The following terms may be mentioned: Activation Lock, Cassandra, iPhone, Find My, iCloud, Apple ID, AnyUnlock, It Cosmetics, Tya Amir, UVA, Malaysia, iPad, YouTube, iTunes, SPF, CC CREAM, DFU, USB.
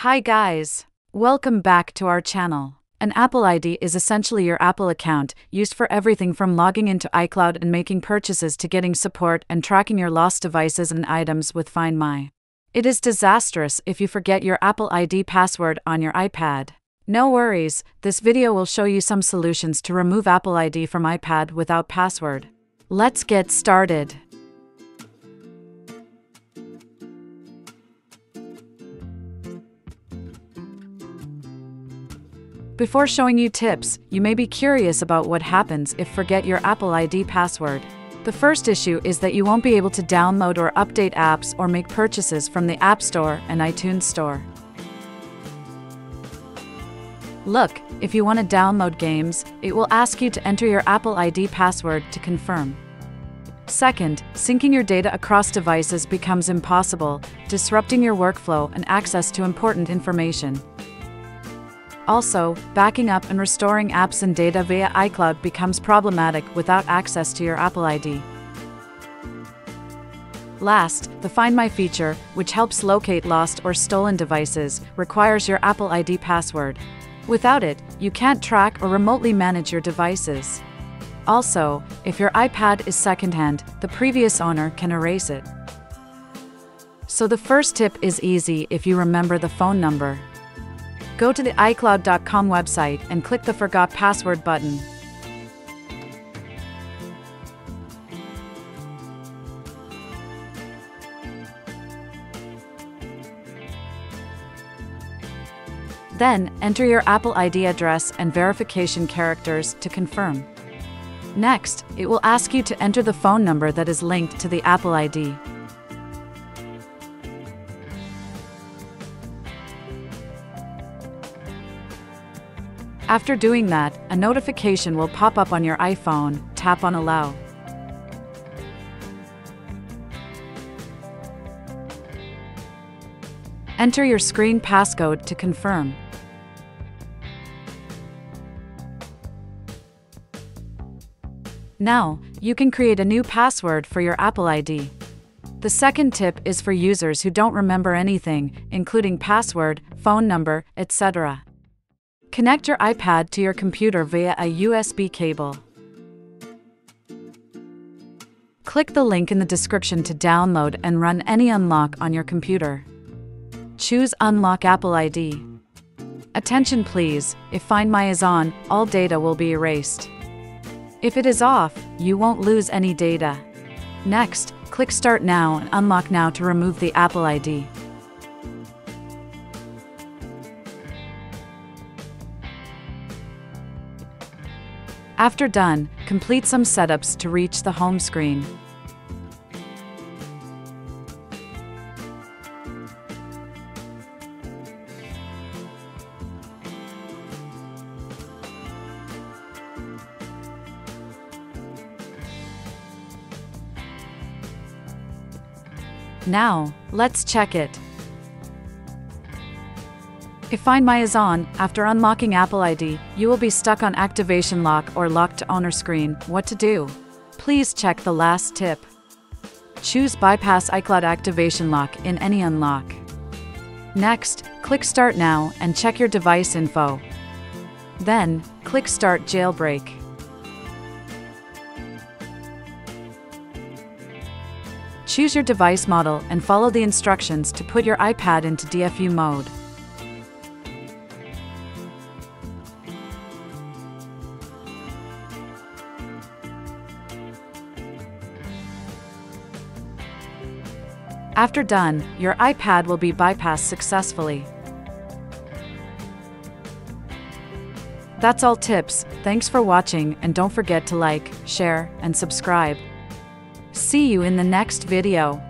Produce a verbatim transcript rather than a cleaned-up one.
Hi guys! Welcome back to our channel. An Apple I D is essentially your Apple account, used for everything from logging into iCloud and making purchases to getting support and tracking your lost devices and items with Find My. It is disastrous if you forget your Apple I D password on your iPad. No worries, this video will show you some solutions to remove Apple I D from iPad without password. Let's get started. Before showing you tips, you may be curious about what happens if you forget your Apple I D password. The first issue is that you won't be able to download or update apps or make purchases from the App Store and iTunes Store. Look, if you want to download games, it will ask you to enter your Apple I D password to confirm. Second, syncing your data across devices becomes impossible, disrupting your workflow and access to important information. Also, backing up and restoring apps and data via iCloud becomes problematic without access to your Apple I D. Last, the Find My feature, which helps locate lost or stolen devices, requires your Apple I D password. Without it, you can't track or remotely manage your devices. Also, if your iPad is secondhand, the previous owner can erase it. So the first tip is easy if you remember the phone number. Go to the iCloud dot com website and click the Forgot Password button. Then, enter your Apple I D address and verification characters to confirm. Next, it will ask you to enter the phone number that is linked to the Apple I D. After doing that, a notification will pop up on your iPhone. Tap on Allow. Enter your screen passcode to confirm. Now, you can create a new password for your Apple I D. The second tip is for users who don't remember anything, including password, phone number, et cetera. Connect your iPad to your computer via a U S B cable. Click the link in the description to download and run AnyUnlock on your computer. Choose Unlock Apple I D. Attention please, if Find My is on, all data will be erased. If it is off, you won't lose any data. Next, click Start Now and Unlock Now to remove the Apple I D. After done, complete some setups to reach the home screen. Now, let's check it. If Find My is on, after unlocking Apple I D, you will be stuck on Activation Lock or Lock to Owner screen. What to do? Please check the last tip. Choose Bypass iCloud Activation Lock in AnyUnlock. Next, click Start Now and check your device info. Then, click Start Jailbreak. Choose your device model and follow the instructions to put your iPad into D F U mode. After done, your iPad will be bypassed successfully. That's all tips. Thanks for watching and don't forget to like, share, and subscribe. See you in the next video.